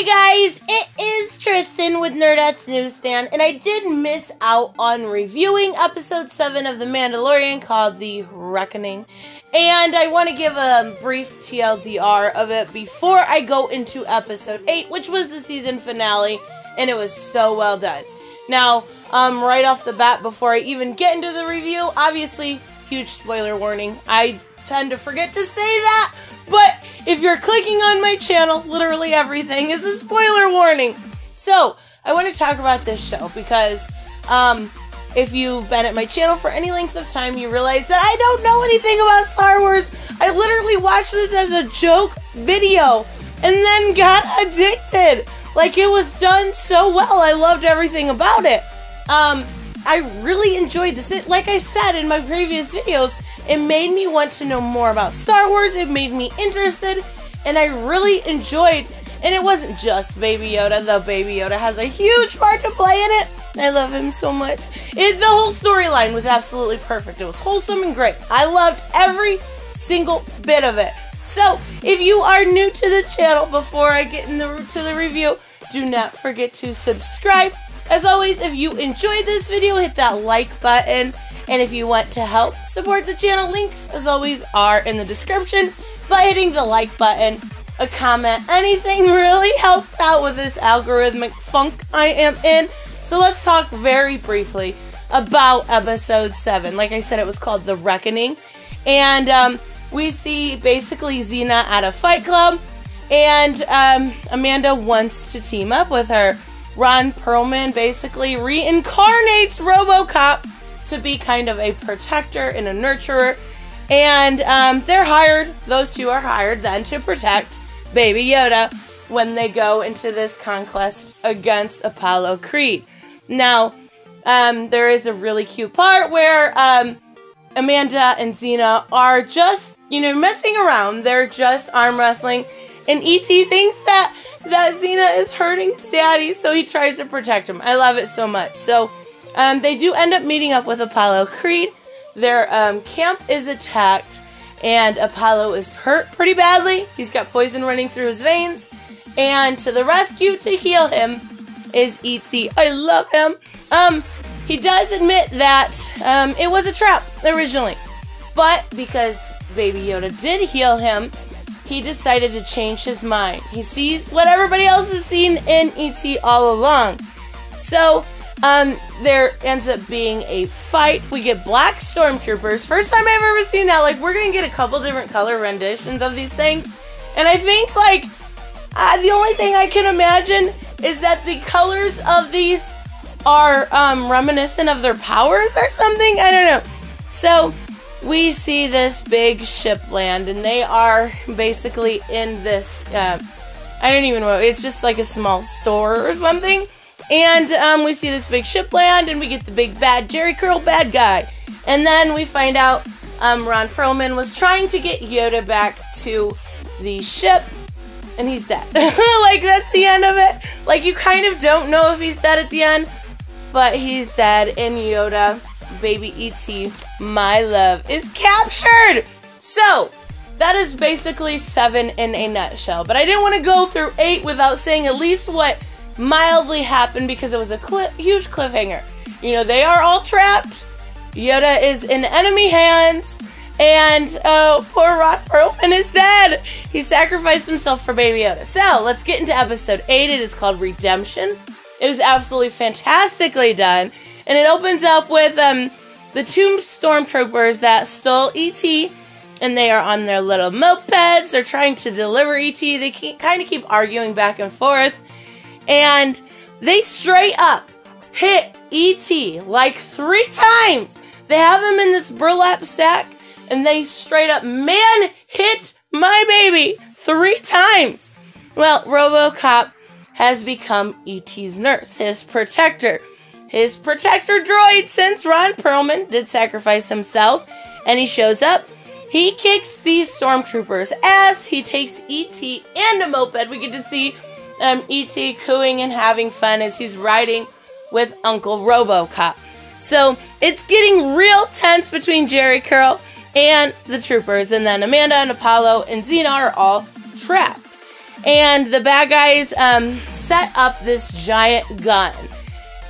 Hey guys, it is Tristan with Nerdette's NewsStand, and I did miss out on reviewing episode 7 of The Mandalorian called The Reckoning, and I want to give a brief TLDR of it before I go into episode 8, which was the season finale, and it was so well done. Now, right off the bat, before I even get into the review, obviously, huge spoiler warning. I tend to forget to say that, but if you're clicking on my channel, literally everything is a spoiler warning. So, I want to talk about this show because if you've been at my channel for any length of time, you realize that I don't know anything about Star Wars. I literally watched this as a joke video and then got addicted. Like, it was done so well. I loved everything about it. I really enjoyed this. Like I said in my previous videos, it made me want to know more about Star Wars, it made me interested, and I really enjoyed, and it wasn't just Baby Yoda, though Baby Yoda has a huge part to play in it. I love him so much. The whole storyline was absolutely perfect. It was wholesome and great. I loved every single bit of it. So, if you are new to the channel, before I get into the review, do not forget to subscribe. As always, if you enjoyed this video, hit that like button. And if you want to help support the channel, links, as always, are in the description by hitting the like button, a comment. Anything really helps out with this algorithmic funk I am in. So let's talk very briefly about episode 7. Like I said, it was called The Reckoning. And we see basically Xena at a fight club. And Amanda wants to team up with her. Ron Perlman basically reincarnates RoboCop to be kind of a protector and a nurturer, and they're hired, those two are hired then to protect Baby Yoda when they go into this conquest against Apollo Creed. Now, there is a really cute part where Amanda and Xena are just, you know, messing around, they're just arm wrestling, and E.T. thinks that Xena is hurting his daddy, so he tries to protect him. I love it so much. So, they do end up meeting up with Apollo Creed. Their camp is attacked, and Apollo is hurt pretty badly. He's got poison running through his veins, and to the rescue to heal him is E.T. I love him. He does admit that it was a trap originally, but because Baby Yoda did heal him, he decided to change his mind. He sees what everybody else has seen in E.T. all along. So, there ends up being a fight. We get black stormtroopers. First time I've ever seen that. Like, we're gonna get a couple different color renditions of these things. And I think, like, the only thing I can imagine is that the colors of these are reminiscent of their powers or something. I don't know. So, we see this big ship land, and they are basically in this, I don't even know, it's just like a small store or something. And we see this big ship land, and we get the big bad Jerry Curl bad guy. And then we find out Ron Perlman was trying to get Yoda back to the ship, and he's dead. Like, that's the end of it. Like, you kind of don't know if he's dead at the end, but he's dead, and Yoda, Baby E.T., my love, is captured! So, that is basically 7 in a nutshell. But I didn't want to go through 8 without saying at least what mildly happened, because it was a huge cliffhanger. You know, they are all trapped. Yoda is in enemy hands, and poor Ron Perlman is dead. He sacrificed himself for Baby Yoda. So let's get into episode 8. It is called Redemption. It is absolutely fantastically done, and it opens up with the two stormtroopers that stole E.T., and they are on their little mopeds. They're trying to deliver E.T. They kind of keep arguing back and forth. And they straight up hit E.T. like 3 times. They have him in this burlap sack, and they straight up man hit my baby 3 times. Well, RoboCop has become E.T.'s nurse, his protector. His protector droid, since Ron Perlman did sacrifice himself, and he shows up. He kicks these stormtroopers' ass. He takes E.T. and a moped. We get to see E.T. cooing and having fun as he's riding with Uncle RoboCop. So, it's getting real tense between Jerry Curl and the troopers, and then Amanda and Apollo and Xena are all trapped. And the bad guys set up this giant gun.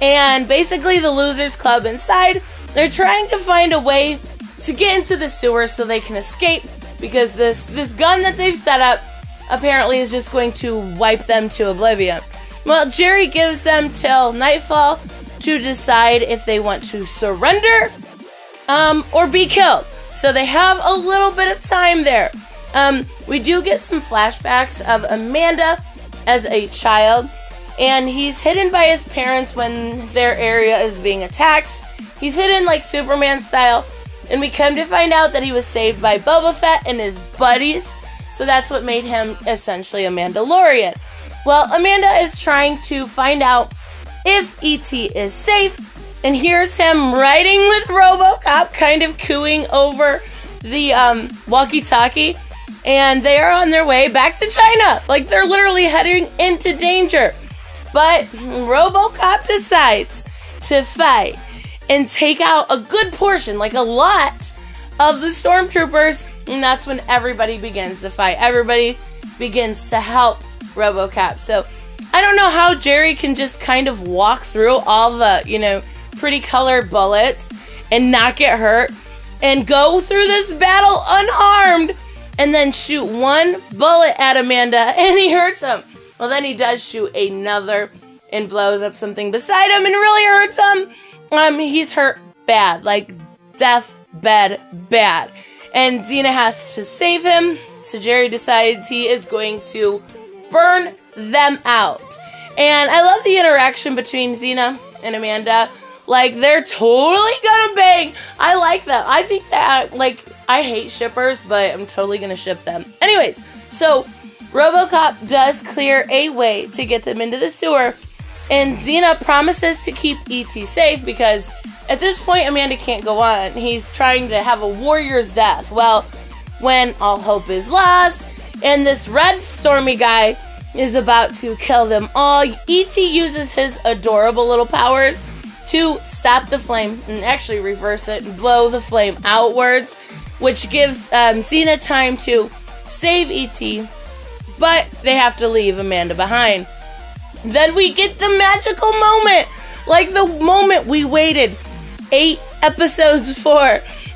And basically the Losers Club inside, they're trying to find a way to get into the sewer so they can escape, because this gun that they've set up apparently is just going to wipe them to oblivion. Well, Jerry gives them till nightfall to decide if they want to surrender or be killed. So they have a little bit of time there. We do get some flashbacks of Amanda as a child, and he's hidden by his parents when their area is being attacked. He's hidden like Superman style, and we come to find out that he was saved by Boba Fett and his buddies, so that's what made him essentially a Mandalorian. Well, Amanda is trying to find out if E.T. is safe, and here's him riding with RoboCop, kind of cooing over the walkie-talkie, and they are on their way back to China. Like, they're literally heading into danger. But RoboCop decides to fight and take out a good portion, like a lot, of the stormtroopers, and that's when everybody begins to fight. Everybody begins to help RoboCop. So I don't know how Jerry can just kind of walk through all the, you know, pretty colored bullets and not get hurt and go through this battle unharmed and then shoot one bullet at Amanda and he hurts him. Well, then he does shoot another and blows up something beside him and really hurts him. He's hurt bad, like deathbed bad. And Xena has to save him, so Jerry decides he is going to burn them out. And I love the interaction between Xena and Amanda. Like, they're totally gonna bang. I like them. I think that, like, I hate shippers, but I'm totally gonna ship them. Anyways, so RoboCop does clear a way to get them into the sewer, and Xena promises to keep E.T. safe because at this point Amanda can't go on. He's trying to have a warrior's death. Well, when all hope is lost and this red stormy guy is about to kill them all, E.T. uses his adorable little powers to stop the flame and actually reverse it and blow the flame outwards, which gives Xena time to save E.T., but they have to leave Amanda behind. Then we get the magical moment, like the moment we waited 8 episodes for.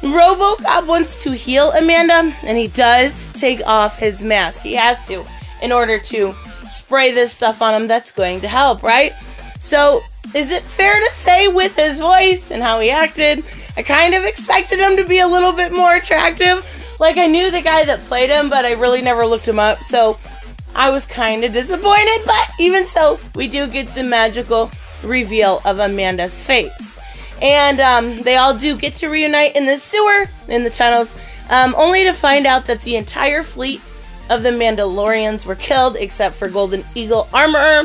RoboCop wants to heal Amanda, and he does take off his mask. He has to in order to spray this stuff on him that's going to help, right? So is it fair to say with his voice and how he acted, I kind of expected him to be a little bit more attractive. Like, I knew the guy that played him, but I really never looked him up, so I was kind of disappointed, but even so, we do get the magical reveal of Amanda's face. And they all do get to reunite in the sewer, in the tunnels, only to find out that the entire fleet of the Mandalorians were killed, except for Golden Eagle Armorer.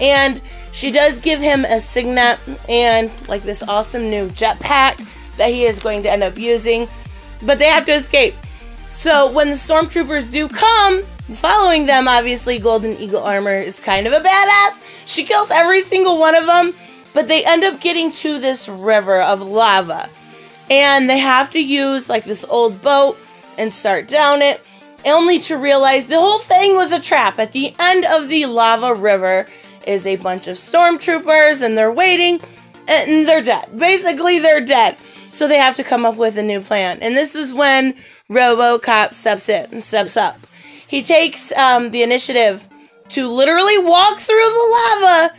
And she does give him a signet and, like, this awesome new jetpack that he is going to end up using. But they have to escape. So when the stormtroopers do come, following them, obviously, Golden Eagle Armor is kind of a badass. She kills every single one of them, but they end up getting to this river of lava. And they have to use, like, this old boat and start down it, only to realize the whole thing was a trap. At the end of the lava river is a bunch of stormtroopers, and they're waiting, and they're dead. Basically, they're dead. So they have to come up with a new plan. And this is when RoboCop steps up. He takes the initiative to literally walk through the lava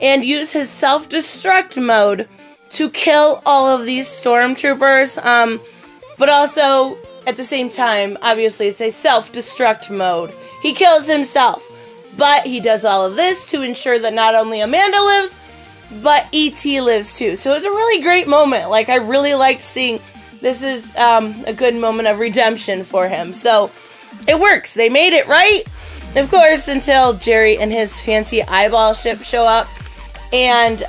and use his self-destruct mode to kill all of these stormtroopers. But also, at the same time, obviously, it's a self-destruct mode. He kills himself. But he does all of this to ensure that not only Amanda lives, but E.T. lives too. So it's a really great moment. Like, I really liked seeing this is a good moment of redemption for him. So it works. They made it right. Of course, until Jerry and his fancy eyeball ship show up. And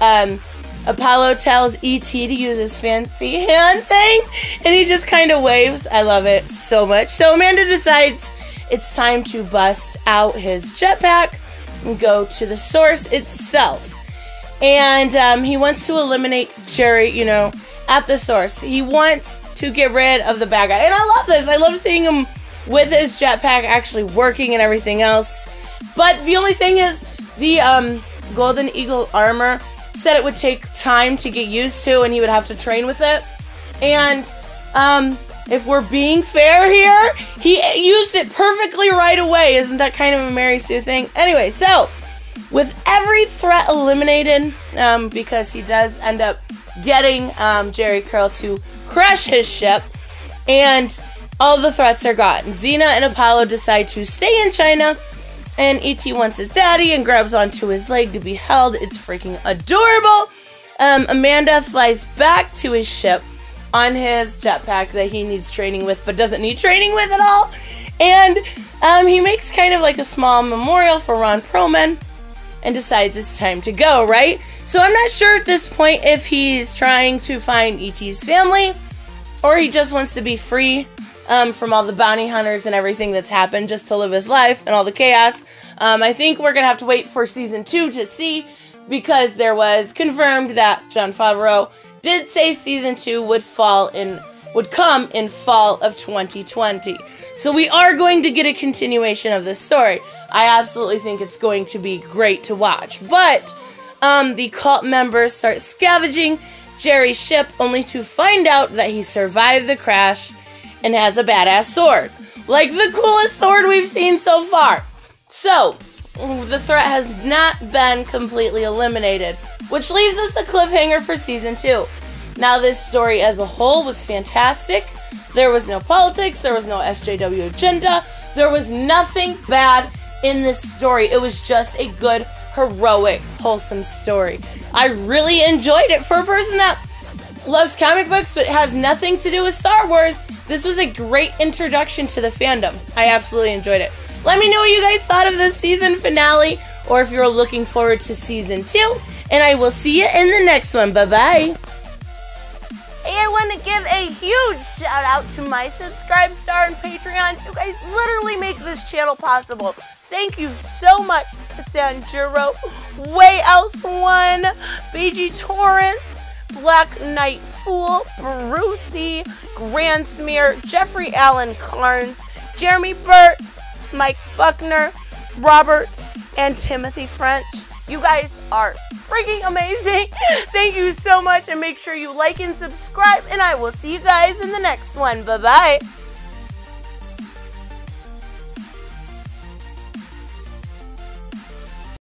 Apollo tells E.T. to use his fancy hand thing. And he just kind of waves. I love it so much. So Amanda decides it's time to bust out his jetpack and go to the source itself. And he wants to eliminate Jerry, you know, at the source. He wants to get rid of the bad guy. And I love this. I love seeing him with his jetpack actually working and everything else. But the only thing is, the Golden Eagle armor said it would take time to get used to, and he would have to train with it. And if we're being fair here, he used it perfectly right away. Isn't that kind of a Mary Sue thing? Anyway, so with every threat eliminated, because he does end up getting Jerry Curl to crash his ship, and all the threats are gone, Xena and Apollo decide to stay in China, and E.T. wants his daddy and grabs onto his leg to be held. It's freaking adorable. Amanda flies back to his ship on his jetpack that he needs training with, but doesn't need training with at all. And he makes kind of like a small memorial for Ron Perlman and decides it's time to go, right? So I'm not sure at this point if he's trying to find E.T.'s family or he just wants to be free from all the bounty hunters and everything that's happened, just to live his life and all the chaos. I think we're going to have to wait for Season 2 to see, because there was confirmed that John Favreau did say Season 2 would come in fall of 2020. So we are going to get a continuation of this story. I absolutely think it's going to be great to watch. But the cult members start scavenging Jerry's ship, only to find out that he survived the crash and has a badass sword. Like the coolest sword we've seen so far. So the threat has not been completely eliminated, which leaves us a cliffhanger for Season 2. Now, this story as a whole was fantastic. There was no politics, there was no SJW agenda, there was nothing bad in this story. It was just a good, heroic, wholesome story. I really enjoyed it. For a person that loves comic books but has nothing to do with Star Wars, this was a great introduction to the fandom. I absolutely enjoyed it. Let me know what you guys thought of this season finale, or if you're looking forward to Season 2, and I will see you in the next one. Bye-bye. And I want to give a huge shout out to my Subscribe Star and Patreon. You guys literally make this channel possible. Thank you so much, Sanjiro Way Else One, BG Torrance, Black Knight Fool, Brucey, Grand Smear, Jeffrey Allen Carnes, Jeremy Berts, Mike Buckner, Robert, and Timothy French. You guys are freaking amazing. Thank you so much, and make sure you like and subscribe, and I will see you guys in the next one. Bye-bye.